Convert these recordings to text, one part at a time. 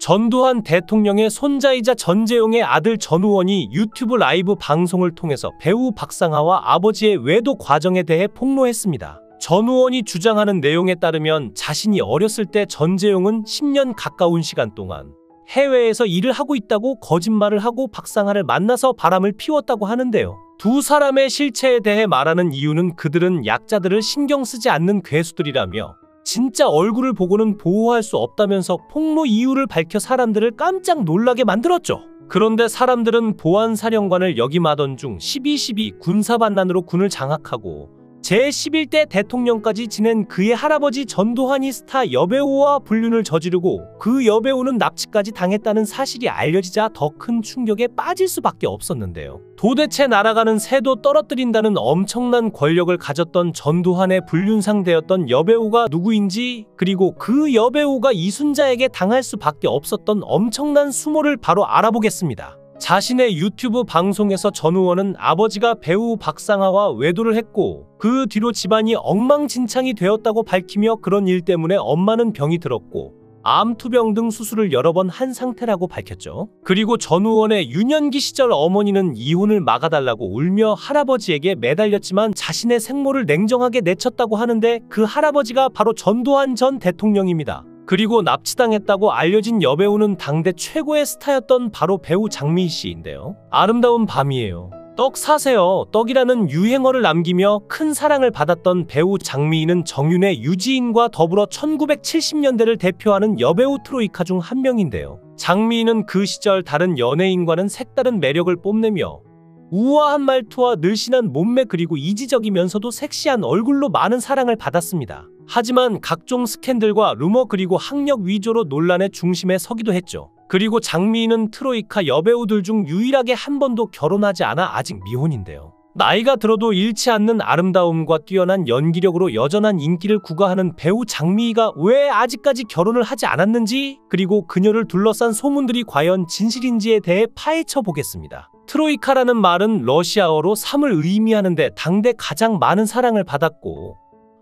전두환 대통령의 손자이자 전재용의 아들 전우원이 유튜브 라이브 방송을 통해서 배우 박상아와 아버지의 외도 과정에 대해 폭로했습니다. 전우원이 주장하는 내용에 따르면 자신이 어렸을 때 전재용은 10년 가까운 시간 동안 해외에서 일을 하고 있다고 거짓말을 하고 박상아를 만나서 바람을 피웠다고 하는데요. 두 사람의 실체에 대해 말하는 이유는 그들은 약자들을 신경 쓰지 않는 괴수들이라며 진짜 얼굴을 보고는 보호할 수 없다면서 폭로 이유를 밝혀 사람들을 깜짝 놀라게 만들었죠. 그런데 사람들은 보안사령관을 역임하던 중 12.12 군사반란으로 군을 장악하고 제11대 대통령까지 지낸 그의 할아버지 전두환이 스타 여배우와 불륜을 저지르고 그 여배우는 납치까지 당했다는 사실이 알려지자 더 큰 충격에 빠질 수밖에 없었는데요. 도대체 날아가는 새도 떨어뜨린다는 엄청난 권력을 가졌던 전두환의 불륜 상대였던 여배우가 누구인지, 그리고 그 여배우가 이순자에게 당할 수밖에 없었던 엄청난 수모를 바로 알아보겠습니다. 자신의 유튜브 방송에서 전우원은 아버지가 배우 박상아와 외도를 했고 그 뒤로 집안이 엉망진창이 되었다고 밝히며 그런 일 때문에 엄마는 병이 들었고 암투병 등 수술을 여러 번 한 상태라고 밝혔죠. 그리고 전우원의 유년기 시절 어머니는 이혼을 막아달라고 울며 할아버지에게 매달렸지만 자신의 생모를 냉정하게 내쳤다고 하는데 그 할아버지가 바로 전두환 전 대통령입니다. 그리고 납치당했다고 알려진 여배우는 당대 최고의 스타였던 바로 배우 장미희 씨인데요. 아름다운 밤이에요. 떡 사세요. 떡이라는 유행어를 남기며 큰 사랑을 받았던 배우 장미희는 정윤의 유지인과 더불어 1970년대를 대표하는 여배우 트로이카 중 한 명인데요. 장미희는 그 시절 다른 연예인과는 색다른 매력을 뽐내며 우아한 말투와 늘씬한 몸매 그리고 이지적이면서도 섹시한 얼굴로 많은 사랑을 받았습니다. 하지만 각종 스캔들과 루머 그리고 학력 위조로 논란의 중심에 서기도 했죠. 그리고 장미희는 트로이카 여배우들 중 유일하게 한 번도 결혼하지 않아 아직 미혼인데요. 나이가 들어도 잃지 않는 아름다움과 뛰어난 연기력으로 여전한 인기를 구가하는 배우 장미희가 왜 아직까지 결혼을 하지 않았는지, 그리고 그녀를 둘러싼 소문들이 과연 진실인지에 대해 파헤쳐 보겠습니다. 트로이카라는 말은 러시아어로 삶을 의미하는데 당대 가장 많은 사랑을 받았고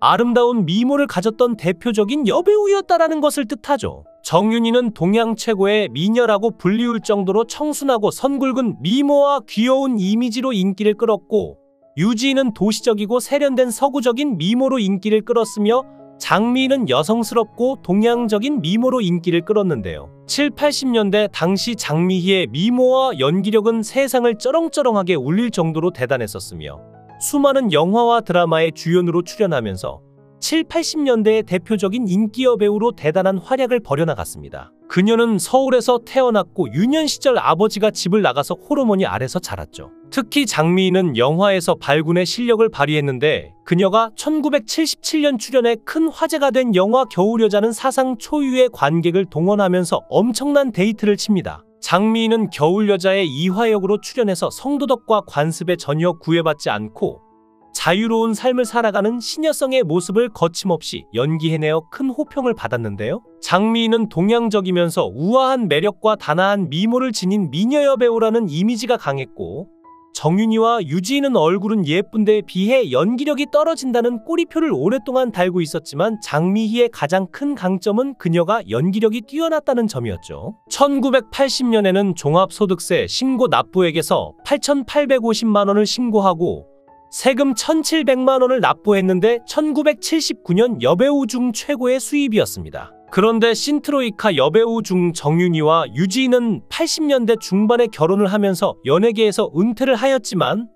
아름다운 미모를 가졌던 대표적인 여배우였다라는 것을 뜻하죠. 정윤희는 동양 최고의 미녀라고 불리울 정도로 청순하고 선굵은 미모와 귀여운 이미지로 인기를 끌었고 유지인은 도시적이고 세련된 서구적인 미모로 인기를 끌었으며 장미희는 여성스럽고 동양적인 미모로 인기를 끌었는데요. 7, 80년대 당시 장미희의 미모와 연기력은 세상을 쩌렁쩌렁하게 울릴 정도로 대단했었으며 수많은 영화와 드라마의 주연으로 출연하면서 7, 80년대의 대표적인 인기 여배우로 대단한 활약을 벌여나갔습니다. 그녀는 서울에서 태어났고 유년 시절 아버지가 집을 나가서 호르몬이 아래서 자랐죠. 특히 장미희는 영화에서 발군의 실력을 발휘했는데 그녀가 1977년 출연해 큰 화제가 된 영화 겨울여자는 사상 초유의 관객을 동원하면서 엄청난 데이트를 칩니다. 장미희는 겨울여자의 이화역으로 출연해서 성도덕과 관습에 전혀 구애받지 않고 자유로운 삶을 살아가는 시녀성의 모습을 거침없이 연기해내어 큰 호평을 받았는데요. 장미희는 동양적이면서 우아한 매력과 단아한 미모를 지닌 미녀 여배우라는 이미지가 강했고 정윤희와 유지인은 얼굴은 예쁜데 비해 연기력이 떨어진다는 꼬리표를 오랫동안 달고 있었지만 장미희의 가장 큰 강점은 그녀가 연기력이 뛰어났다는 점이었죠. 1980년에는 종합소득세 신고 납부액에서 8,850만 원을 신고하고 세금 1,700만 원을 납부했는데 1979년 여배우 중 최고의 수입이었습니다. 그런데 신트로이카 여배우 중 정윤희와 유지인은 80년대 중반에 결혼을 하면서 연예계에서 은퇴를 하였지만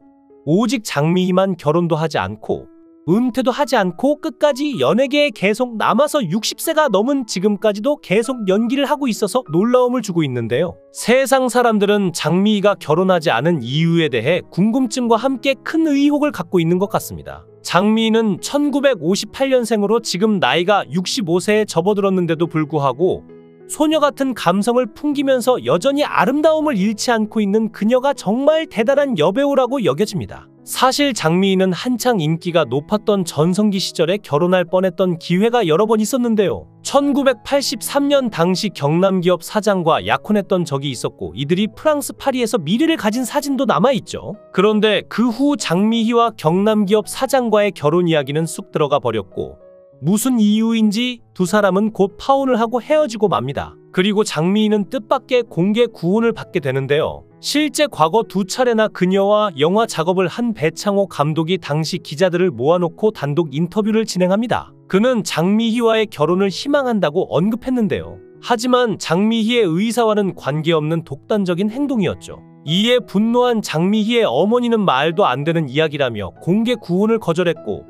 오직 장미희만 결혼도 하지 않고 은퇴도 하지 않고 끝까지 연예계에 계속 남아서 60세가 넘은 지금까지도 계속 연기를 하고 있어서 놀라움을 주고 있는데요. 세상 사람들은 장미희가 결혼하지 않은 이유에 대해 궁금증과 함께 큰 의혹을 갖고 있는 것 같습니다. 장미희는 1958년생으로 지금 나이가 65세에 접어들었는데도 불구하고 소녀 같은 감성을 풍기면서 여전히 아름다움을 잃지 않고 있는 그녀가 정말 대단한 여배우라고 여겨집니다. 사실 장미희는 한창 인기가 높았던 전성기 시절에 결혼할 뻔했던 기회가 여러 번 있었는데요. 1983년 당시 경남 기업 사장과 약혼했던 적이 있었고 이들이 프랑스 파리에서 미래를 가진 사진도 남아있죠. 그런데 그 후 장미희와 경남 기업 사장과의 결혼 이야기는 쑥 들어가 버렸고 무슨 이유인지 두 사람은 곧 파혼을 하고 헤어지고 맙니다. 그리고 장미희는 뜻밖의 공개 구원을 받게 되는데요. 실제 과거 두 차례나 그녀와 영화 작업을 한 배창호 감독이 당시 기자들을 모아놓고 단독 인터뷰를 진행합니다. 그는 장미희와의 결혼을 희망한다고 언급했는데요. 하지만 장미희의 의사와는 관계없는 독단적인 행동이었죠. 이에 분노한 장미희의 어머니는 말도 안 되는 이야기라며 공개 구혼을 거절했고,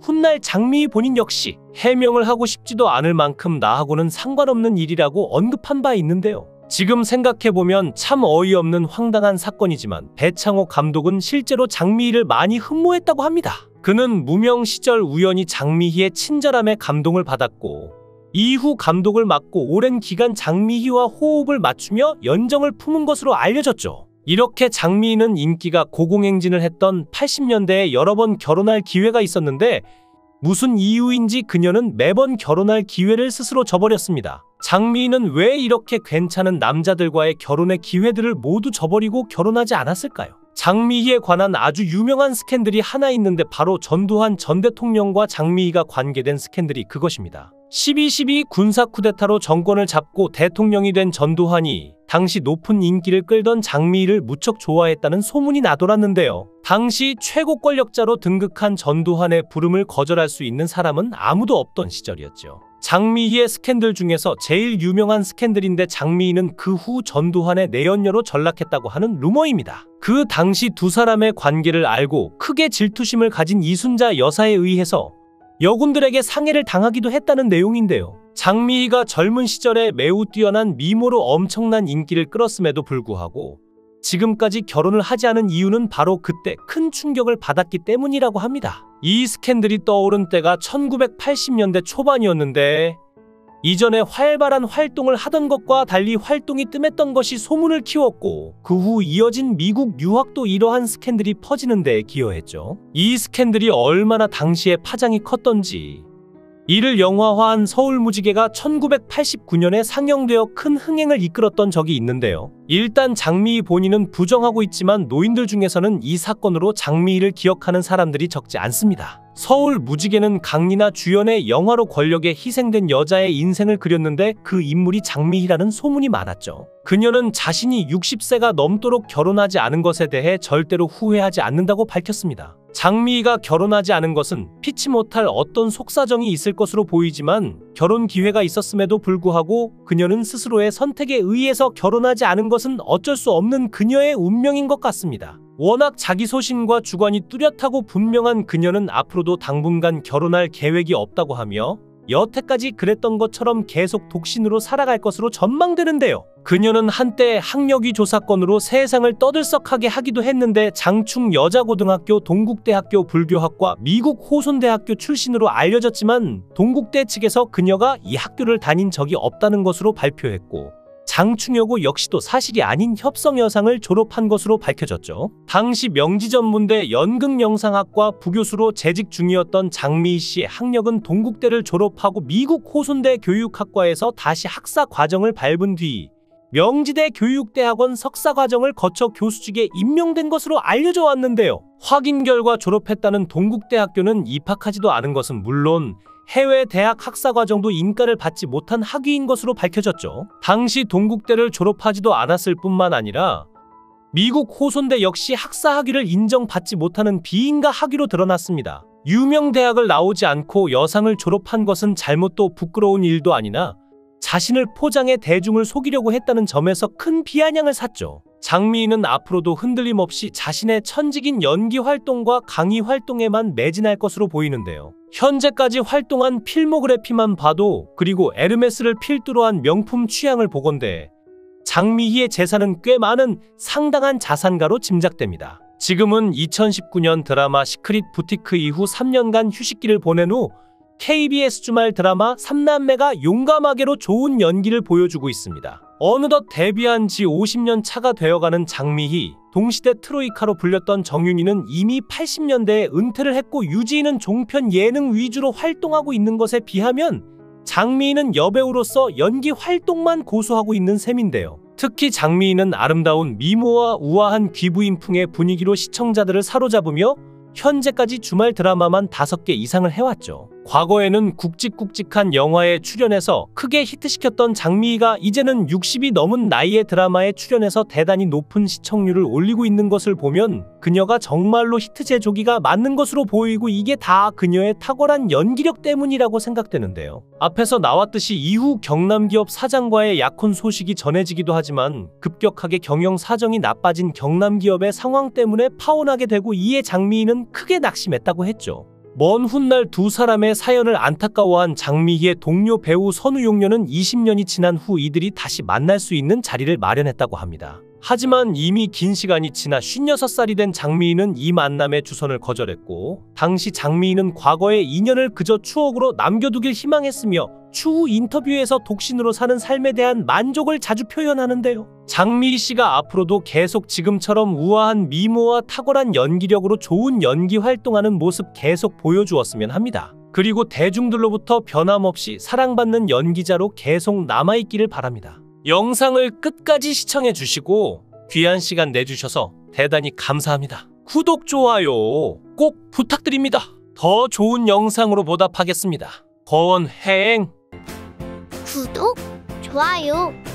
훗날 장미희 본인 역시 해명을 하고 싶지도 않을 만큼 나하고는 상관없는 일이라고 언급한 바 있는데요. 지금 생각해보면 참 어이없는 황당한 사건이지만 배창호 감독은 실제로 장미희를 많이 흠모했다고 합니다. 그는 무명 시절 우연히 장미희의 친절함에 감동을 받았고 이후 감독을 맡고 오랜 기간 장미희와 호흡을 맞추며 연정을 품은 것으로 알려졌죠. 이렇게 장미희는 인기가 고공행진을 했던 80년대에 여러 번 결혼할 기회가 있었는데 무슨 이유인지 그녀는 매번 결혼할 기회를 스스로 저버렸습니다. 장미희는 왜 이렇게 괜찮은 남자들과의 결혼의 기회들을 모두 저버리고 결혼하지 않았을까요? 장미희에 관한 아주 유명한 스캔들이 하나 있는데 바로 전두환 전 대통령과 장미희가 관계된 스캔들이 그것입니다. 12.12 군사 쿠데타로 정권을 잡고 대통령이 된 전두환이 당시 높은 인기를 끌던 장미희를 무척 좋아했다는 소문이 나돌았는데요. 당시 최고 권력자로 등극한 전두환의 부름을 거절할 수 있는 사람은 아무도 없던 시절이었죠. 장미희의 스캔들 중에서 제일 유명한 스캔들인데 장미희는 그 후 전두환의 내연녀로 전락했다고 하는 루머입니다. 그 당시 두 사람의 관계를 알고 크게 질투심을 가진 이순자 여사에 의해서 여군들에게 상해를 당하기도 했다는 내용인데요. 장미희가 젊은 시절에 매우 뛰어난 미모로 엄청난 인기를 끌었음에도 불구하고 지금까지 결혼을 하지 않은 이유는 바로 그때 큰 충격을 받았기 때문이라고 합니다. 이 스캔들이 떠오른 때가 1980년대 초반이었는데 이전에 활발한 활동을 하던 것과 달리 활동이 뜸했던 것이 소문을 키웠고 그 후 이어진 미국 유학도 이러한 스캔들이 퍼지는 데에 기여했죠. 이 스캔들이 얼마나 당시에 파장이 컸던지 이를 영화화한 서울 무지개가 1989년에 상영되어 큰 흥행을 이끌었던 적이 있는데요. 일단 장미희 본인은 부정하고 있지만 노인들 중에서는 이 사건으로 장미희를 기억하는 사람들이 적지 않습니다. 서울 무지개는 강리나 주연의 영화로 권력에 희생된 여자의 인생을 그렸는데 그 인물이 장미희라는 소문이 많았죠. 그녀는 자신이 60세가 넘도록 결혼하지 않은 것에 대해 절대로 후회하지 않는다고 밝혔습니다. 장미희가 결혼하지 않은 것은 피치 못할 어떤 속사정이 있을 것으로 보이지만 결혼 기회가 있었음에도 불구하고 그녀는 스스로의 선택에 의해서 결혼하지 않은 것은 어쩔 수 없는 그녀의 운명인 것 같습니다. 워낙 자기 소신과 주관이 뚜렷하고 분명한 그녀는 앞으로도 당분간 결혼할 계획이 없다고 하며 여태까지 그랬던 것처럼 계속 독신으로 살아갈 것으로 전망되는데요. 그녀는 한때 학력위 조사건으로 세상을 떠들썩하게 하기도 했는데 장충여자고등학교, 동국대학교 불교학과, 미국 호손대학교 출신으로 알려졌지만 동국대 측에서 그녀가 이 학교를 다닌 적이 없다는 것으로 발표했고 장충여고 역시도 사실이 아닌 협성여상을 졸업한 것으로 밝혀졌죠. 당시 명지전문대 연극영상학과 부교수로 재직 중이었던 장미희 씨의 학력은 동국대를 졸업하고 미국 호손대 교육학과에서 다시 학사 과정을 밟은 뒤 명지대 교육대학원 석사과정을 거쳐 교수직에 임명된 것으로 알려져 왔는데요. 확인 결과 졸업했다는 동국대학교는 입학하지도 않은 것은 물론 해외 대학 학사과정도 인가를 받지 못한 학위인 것으로 밝혀졌죠. 당시 동국대를 졸업하지도 않았을 뿐만 아니라 미국 호손대 역시 학사 학위를 인정받지 못하는 비인가 학위로 드러났습니다. 유명 대학을 나오지 않고 여상을 졸업한 것은 잘못도 부끄러운 일도 아니나 자신을 포장해 대중을 속이려고 했다는 점에서 큰 비아냥을 샀죠. 장미희는 앞으로도 흔들림 없이 자신의 천직인 연기 활동과 강의 활동에만 매진할 것으로 보이는데요. 현재까지 활동한 필모그래피만 봐도 그리고 에르메스를 필두로 한 명품 취향을 보건대 장미희의 재산은 꽤 많은 상당한 자산가로 짐작됩니다. 지금은 2019년 드라마 시크릿 부티크 이후 3년간 휴식기를 보낸 후 KBS 주말 드라마 3남매가 용감하게로 좋은 연기를 보여주고 있습니다. 어느덧 데뷔한 지 50년 차가 되어가는 장미희, 동시대 트로이카로 불렸던 정윤희는 이미 80년대에 은퇴를 했고 유지인은 종편 예능 위주로 활동하고 있는 것에 비하면 장미희는 여배우로서 연기 활동만 고수하고 있는 셈인데요. 특히 장미희는 아름다운 미모와 우아한 귀부인풍의 분위기로 시청자들을 사로잡으며 현재까지 주말 드라마만 5개 이상을 해왔죠. 과거에는 굵직굵직한 영화에 출연해서 크게 히트시켰던 장미희가 이제는 60이 넘은 나이의 드라마에 출연해서 대단히 높은 시청률을 올리고 있는 것을 보면 그녀가 정말로 히트 제조기가 맞는 것으로 보이고 이게 다 그녀의 탁월한 연기력 때문이라고 생각되는데요. 앞에서 나왔듯이 이후 경남기업 사장과의 약혼 소식이 전해지기도 하지만 급격하게 경영 사정이 나빠진 경남기업의 상황 때문에 파혼하게 되고 이에 장미희는 크게 낙심했다고 했죠. 먼 훗날 두 사람의 사연을 안타까워한 장미희의 동료 배우 선우용녀는 20년이 지난 후 이들이 다시 만날 수 있는 자리를 마련했다고 합니다. 하지만 이미 긴 시간이 지나 56살이 된 장미희는 이 만남의 주선을 거절했고 당시 장미희는 과거의 인연을 그저 추억으로 남겨두길 희망했으며 추후 인터뷰에서 독신으로 사는 삶에 대한 만족을 자주 표현하는데요. 장미희 씨가 앞으로도 계속 지금처럼 우아한 미모와 탁월한 연기력으로 좋은 연기 활동하는 모습 계속 보여주었으면 합니다. 그리고 대중들로부터 변함없이 사랑받는 연기자로 계속 남아있기를 바랍니다. 영상을 끝까지 시청해주시고 귀한 시간 내주셔서 대단히 감사합니다. 구독, 좋아요 꼭 부탁드립니다. 더 좋은 영상으로 보답하겠습니다. 거원해행 구독, 좋아요